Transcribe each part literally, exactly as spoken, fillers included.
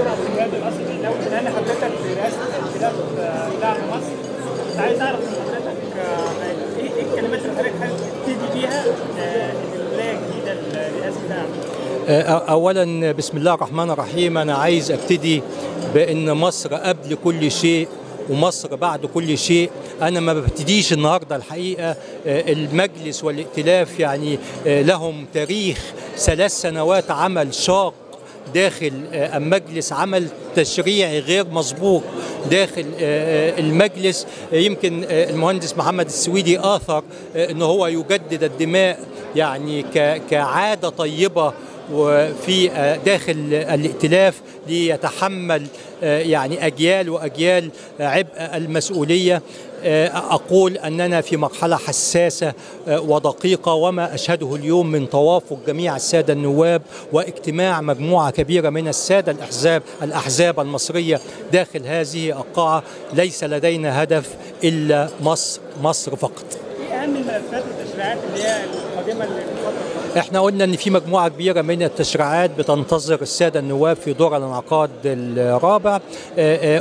الدكتور عبد الوهاب الاسدي، لو تنال حضرتك برئاسه الائتلاف دعم مصر، كنت عايز اعرف من حضرتك ايه الكلمات اللي حضرتك حابب تبتدي بيها الولايه الجديده لرئاسه دعم مصر؟ اولا بسم الله الرحمن الرحيم، انا عايز ابتدي بان مصر قبل كل شيء ومصر بعد كل شيء. أنا ما ببتديش النهاردة الحقيقة، المجلس والائتلاف يعني لهم تاريخ، ثلاث سنوات عمل شاق داخل المجلس، عمل تشريعي غير مسبوق داخل المجلس. يمكن المهندس محمد السويدي آثر أنه هو يجدد الدماء يعني كعادة طيبة وفي داخل الائتلاف ليتحمل يعني أجيال وأجيال عبء المسؤولية. أقول أننا في مرحلة حساسة ودقيقة، وما أشهده اليوم من توافق جميع السادة النواب واجتماع مجموعة كبيرة من السادة الأحزاب الأحزاب المصرية داخل هذه القاعة، ليس لدينا هدف إلا مصر مصر فقط. إيه أهم الملفات والتشريعات اللي هي القادمة للفترة؟ احنا قلنا ان في مجموعه كبيره من التشريعات بتنتظر الساده النواب في دور الانعقاد الرابع.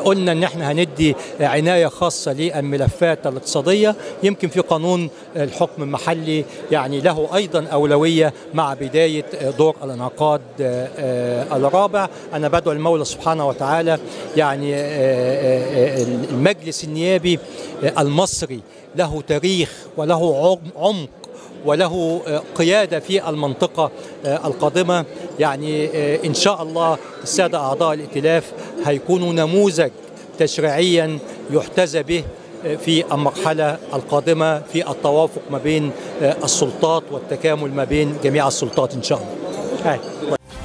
قلنا ان احنا هندي عنايه خاصه للملفات الاقتصاديه، يمكن في قانون الحكم المحلي يعني له ايضا اولويه مع بدايه دور الانعقاد الرابع. انا بدعو المولى سبحانه وتعالى يعني المجلس النيابي المصري له تاريخ وله عمق وله قيادة في المنطقة القادمة، يعني إن شاء الله السادة أعضاء الائتلاف هيكونوا نموذج تشريعيا يحتذى به في المرحلة القادمة في التوافق ما بين السلطات والتكامل ما بين جميع السلطات إن شاء الله.